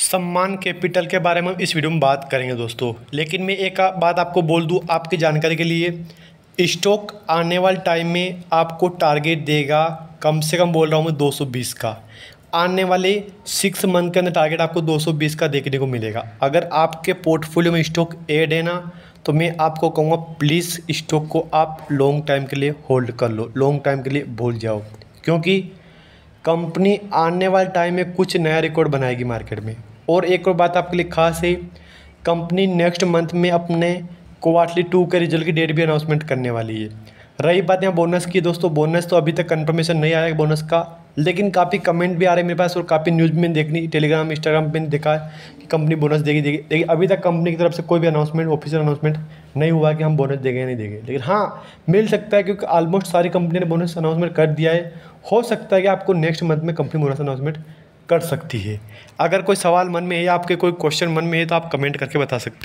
सम्मान कैपिटल के बारे में इस वीडियो में बात करेंगे दोस्तों। लेकिन मैं एक बात आपको बोल दूं आपकी जानकारी के लिए, स्टॉक आने वाले टाइम में आपको टारगेट देगा, कम से कम बोल रहा हूं मैं 220 का। आने वाले 6 मंथ के अंदर टारगेट आपको 220 का देखने को मिलेगा। अगर आपके पोर्टफोलियो में स्टॉक ऐड है ना, तो मैं आपको कहूँगा प्लीज़ स्टॉक को आप लॉन्ग टाइम के लिए होल्ड कर लो, लॉन्ग टाइम के लिए भूल जाओ, क्योंकि कंपनी आने वाले टाइम में कुछ नया रिकॉर्ड बनाएगी मार्केट में। और एक और बात आपके लिए खास है, कंपनी नेक्स्ट मंथ में अपने क्वार्टरली 2 के रिजल्ट की डेट भी अनाउंसमेंट करने वाली है। रही बात यहाँ बोनस की दोस्तों, बोनस तो अभी तक कन्फर्मेशन नहीं आया बोनस का, लेकिन काफ़ी कमेंट भी आ रहे हैं मेरे पास और काफ़ी न्यूज़ में देखनी, टेलीग्राम इंस्टाग्राम पे देखा कि कंपनी बोनस देगी। लेकिन अभी तक कंपनी की तरफ से कोई भी अनाउंसमेंट, ऑफिशियल अनाउंसमेंट नहीं हुआ कि हम बोनस देंगे या नहीं देंगे। लेकिन हाँ, मिल सकता है, क्योंकि ऑलमोस्ट सारी कंपनी ने बोनस अनाउंसमेंट कर दिया है। हो सकता है कि आपको नेक्स्ट मंथ में कंपनी बोनस अनाउंसमेंट कर सकती है। अगर कोई सवाल मन में है या आपके कोई क्वेश्चन मन में है तो आप कमेंट करके बता सकते हो।